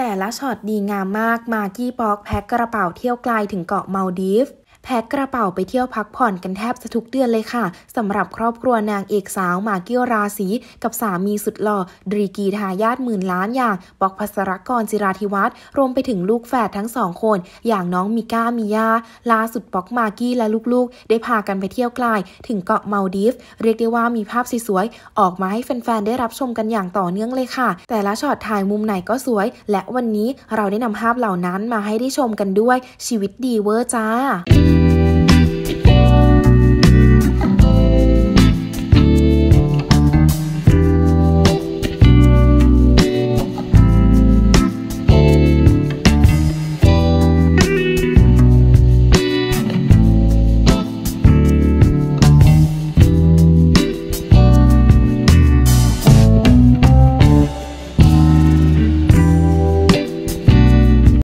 แต่ละช็อตดีงามมากมากกี้ป๊อกแพ็คกระเป๋าเที่ยวไกลถึงเกาะมัลดีฟแพ็คกระเป๋าไปเที่ยวพักผ่อนกันแทบจะทุกเดือนเลยค่ะสำหรับครอบครัวนางเอกสาวมากกี้ราศีกับสามีสุดหล่อดรีกีทายาทหมื่นล้านอย่างป๊อกภัสรกรจิราธิวัฒน์รวมไปถึงลูกแฝดทั้งสองคนอย่างน้องมิก้ามิยาล่าสุดป๊อกมากกี้และลูกๆได้พากันไปเที่ยวไกลถึงเกาะมัลดีฟเรียกได้ว่ามีภาพสวยๆออกมาให้แฟนๆได้รับชมกันอย่างต่อเนื่องเลยค่ะแต่ละช็อตถ่ายมุมไหนก็สวยและวันนี้เราได้นำภาพเหล่านั้นมาให้ได้ชมกันด้วยชีวิตดีเวอร์จ้า